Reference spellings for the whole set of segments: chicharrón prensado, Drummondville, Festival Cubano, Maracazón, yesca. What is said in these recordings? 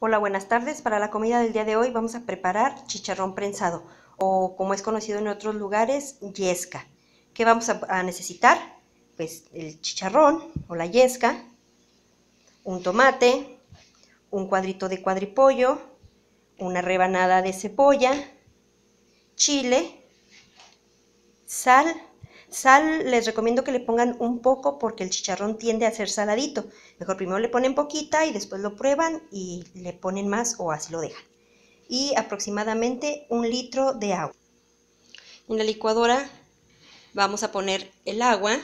Hola, buenas tardes. Para la comida del día de hoy vamos a preparar chicharrón prensado o, como es conocido en otros lugares, yesca. ¿Qué vamos a necesitar? Pues el chicharrón o la yesca, un tomate, un cuadrito de cuadripollo, una rebanada de cebolla, chile, sal. Sal les recomiendo que le pongan un poco porque el chicharrón tiende a ser saladito. Mejor primero le ponen poquita y después lo prueban y le ponen más o así lo dejan. Y aproximadamente 1 litro de agua. En la licuadora vamos a poner el agua.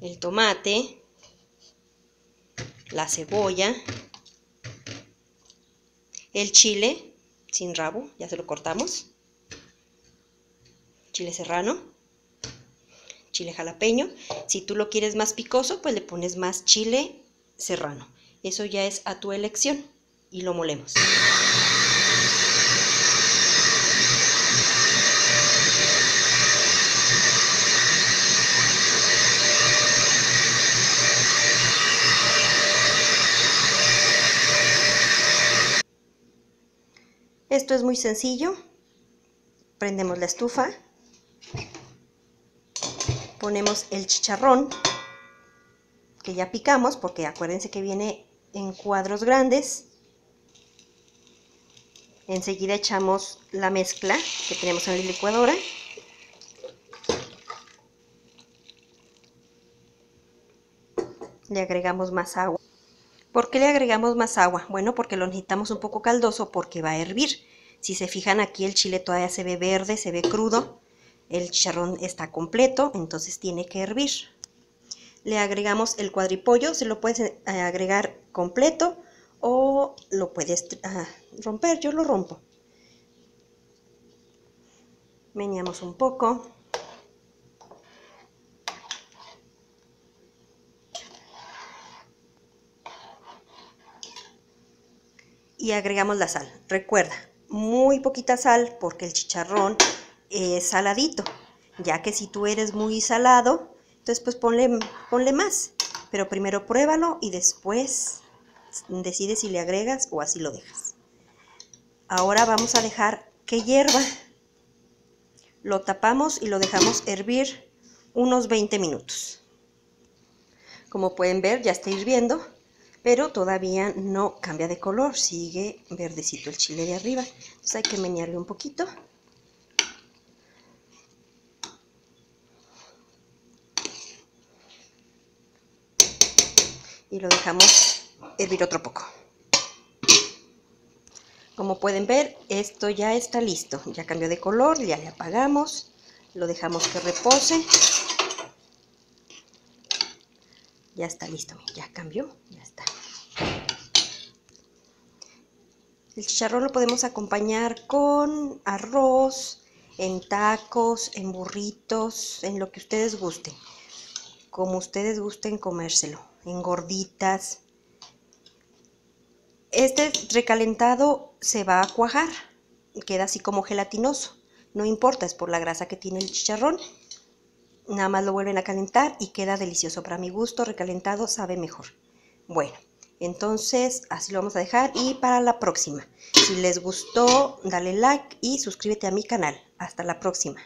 El tomate. La cebolla. El chile. Sin rabo, ya se lo cortamos, chile serrano, chile jalapeño. Si tú lo quieres más picoso, pues le pones más chile serrano. Eso ya es a tu elección y lo molemos. Esto es muy sencillo. Prendemos la estufa, ponemos el chicharrón que ya picamos, porque acuérdense que viene en cuadros grandes. Enseguida echamos la mezcla que tenemos en la licuadora. Le agregamos más agua. ¿Por qué le agregamos más agua? Bueno, porque lo necesitamos un poco caldoso porque va a hervir. Si se fijan aquí, el chile todavía se ve verde, se ve crudo. El chicharrón está completo, entonces tiene que hervir. Le agregamos el cuadripollo, se lo puedes agregar completo o lo puedes romper, yo lo rompo. Meneamos un poco. Y agregamos la sal. Recuerda, muy poquita sal porque el chicharrón es saladito. Ya que si tú eres muy salado, entonces pues ponle más. Pero primero pruébalo y después decides si le agregas o así lo dejas. Ahora vamos a dejar que hierva. Lo tapamos y lo dejamos hervir unos 20 minutos. Como pueden ver, ya está hirviendo. Pero todavía no cambia de color, sigue verdecito el chile de arriba. Entonces hay que menearle un poquito. Y lo dejamos hervir otro poco. Como pueden ver, esto ya está listo. Ya cambió de color, ya le apagamos. Lo dejamos que repose. Ya está listo, ya cambió, ya está. El chicharrón lo podemos acompañar con arroz, en tacos, en burritos, en lo que ustedes gusten. Como ustedes gusten comérselo, en gorditas. Este recalentado se va a cuajar, queda así como gelatinoso. No importa, es por la grasa que tiene el chicharrón. Nada más lo vuelven a calentar y queda delicioso. Para mi gusto, recalentado sabe mejor. Bueno, entonces así lo vamos a dejar y para la próxima. Si les gustó, dale like y suscríbete a mi canal. Hasta la próxima.